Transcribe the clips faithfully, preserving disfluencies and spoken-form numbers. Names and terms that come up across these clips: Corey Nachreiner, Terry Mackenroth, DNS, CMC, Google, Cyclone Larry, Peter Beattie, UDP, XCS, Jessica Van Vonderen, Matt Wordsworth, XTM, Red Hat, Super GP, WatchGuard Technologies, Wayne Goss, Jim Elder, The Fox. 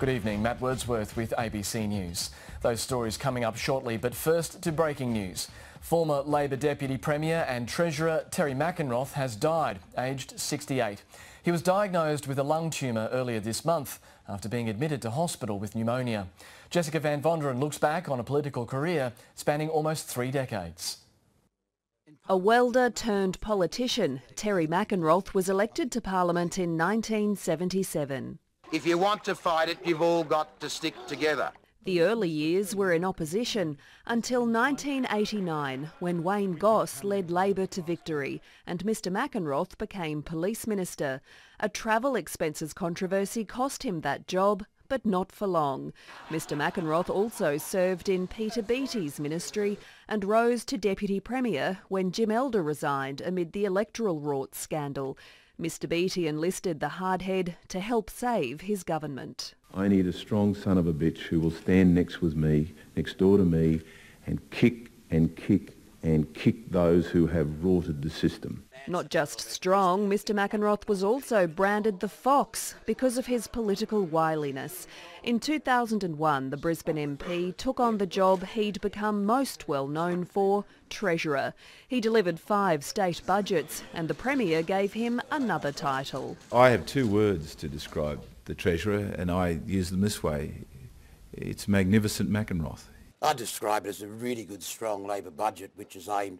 Good evening, Matt Wordsworth with A B C News. Those stories coming up shortly, but first to breaking news. Former Labor Deputy Premier and Treasurer Terry Mackenroth has died, aged sixty-eight. He was diagnosed with a lung tumour earlier this month after being admitted to hospital with pneumonia. Jessica Van Vonderen looks back on a political career spanning almost three decades. A welder turned politician, Terry Mackenroth was elected to Parliament in nineteen seventy-seven. If you want to fight it, you've all got to stick together. The early years were in opposition until nineteen eighty-nine, when Wayne Goss led Labor to victory and Mister Mackenroth became Police Minister. A travel expenses controversy cost him that job, but not for long. Mister Mackenroth also served in Peter Beattie's ministry and rose to Deputy Premier when Jim Elder resigned amid the electoral rorts scandal. Mister Beattie enlisted the hardhead to help save his government. I need a strong son of a bitch who will stand next with me, next door to me, and kick and kick and kick those who have rorted the system. Not just strong, Mister Mackenroth was also branded the Fox because of his political wiliness. In two thousand one, the Brisbane M P took on the job he'd become most well known for, Treasurer. He delivered five state budgets and the Premier gave him another title. I have two words to describe the Treasurer and I use them this way. It's magnificent Mackenroth. I describe it as a really good, strong Labor budget which is aimed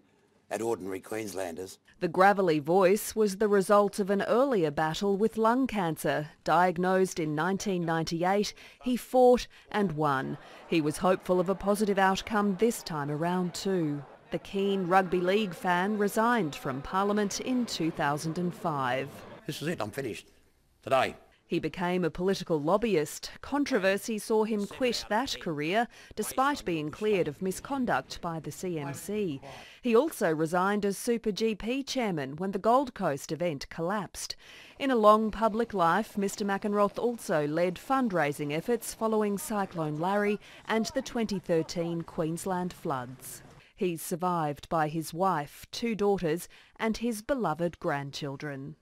at ordinary Queenslanders. The gravelly voice was the result of an earlier battle with lung cancer. Diagnosed in nineteen ninety-eight, he fought and won. He was hopeful of a positive outcome this time around too. The keen rugby league fan resigned from Parliament in two thousand five. This is it, I'm finished. Today. He became a political lobbyist. Controversy saw him quit that career despite being cleared of misconduct by the C M C. He also resigned as Super G P chairman when the Gold Coast event collapsed. In a long public life, Mister Mackenroth also led fundraising efforts following Cyclone Larry and the twenty thirteen Queensland floods. He's survived by his wife, two daughters and his beloved grandchildren.